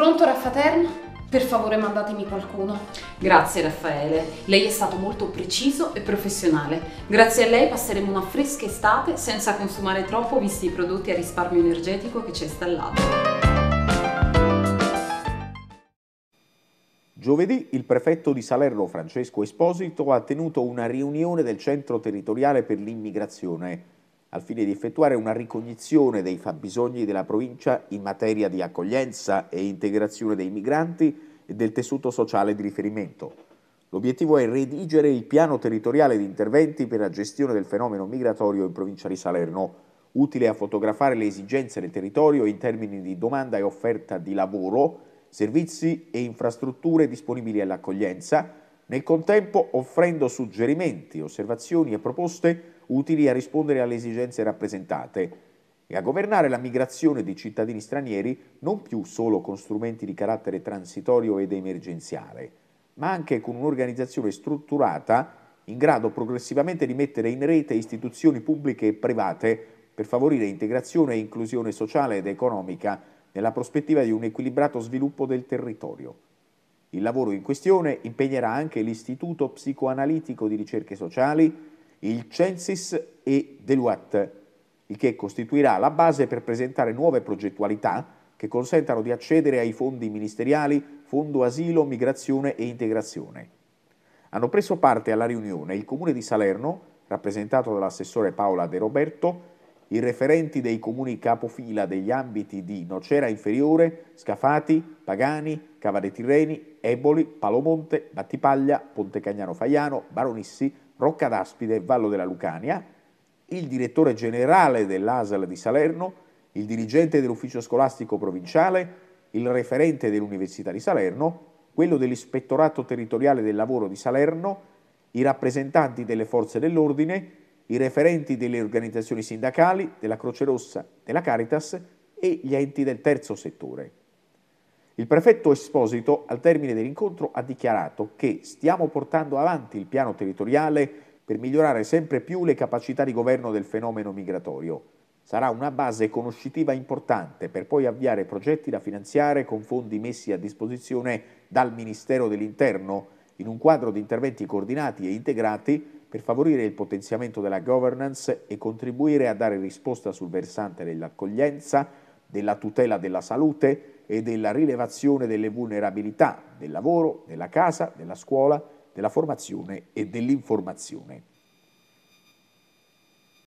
Pronto Raffaterno? Per favore mandatemi qualcuno. Grazie Raffaele, lei è stato molto preciso e professionale. Grazie a lei passeremo una fresca estate senza consumare troppo visti i prodotti a risparmio energetico che ci ha installato. Giovedì il prefetto di Salerno Francesco Esposito ha tenuto una riunione del Centro Territoriale per l'Immigrazione al fine di effettuare una ricognizione dei fabbisogni della provincia in materia di accoglienza e integrazione dei migranti e del tessuto sociale di riferimento. L'obiettivo è redigere il piano territoriale di interventi per la gestione del fenomeno migratorio in provincia di Salerno, utile a fotografare le esigenze del territorio in termini di domanda e offerta di lavoro, servizi e infrastrutture disponibili all'accoglienza, nel contempo offrendo suggerimenti, osservazioni e proposte utili a rispondere alle esigenze rappresentate e a governare la migrazione di cittadini stranieri non più solo con strumenti di carattere transitorio ed emergenziale, ma anche con un'organizzazione strutturata in grado progressivamente di mettere in rete istituzioni pubbliche e private per favorire integrazione e inclusione sociale ed economica nella prospettiva di un equilibrato sviluppo del territorio. Il lavoro in questione impegnerà anche l'Istituto Psicoanalitico di Ricerche Sociali, il Censis e Deluat, il che costituirà la base per presentare nuove progettualità che consentano di accedere ai fondi ministeriali, Fondo Asilo, Migrazione e Integrazione. Hanno preso parte alla riunione il Comune di Salerno, rappresentato dall'assessore Paola De Roberto, i referenti dei comuni capofila degli ambiti di Nocera Inferiore, Scafati, Pagani, Cava dei Tirreni, Eboli, Palomonte, Battipaglia, Pontecagnano Faiano, Baronissi, Rocca d'Aspide e Vallo della Lucania, il direttore generale dell'ASL di Salerno, il dirigente dell'ufficio scolastico provinciale, il referente dell'Università di Salerno, quello dell'Ispettorato Territoriale del Lavoro di Salerno, i rappresentanti delle forze dell'ordine, i referenti delle organizzazioni sindacali, della Croce Rossa, della Caritas e gli enti del terzo settore. Il prefetto Esposito, al termine dell'incontro, ha dichiarato che stiamo portando avanti il piano territoriale per migliorare sempre più le capacità di governo del fenomeno migratorio. Sarà una base conoscitiva importante per poi avviare progetti da finanziare con fondi messi a disposizione dal Ministero dell'Interno in un quadro di interventi coordinati e integrati per favorire il potenziamento della governance e contribuire a dare risposta sul versante dell'accoglienza, della tutela della salute e della rilevazione delle vulnerabilità, del lavoro, della casa, della scuola, della formazione e dell'informazione.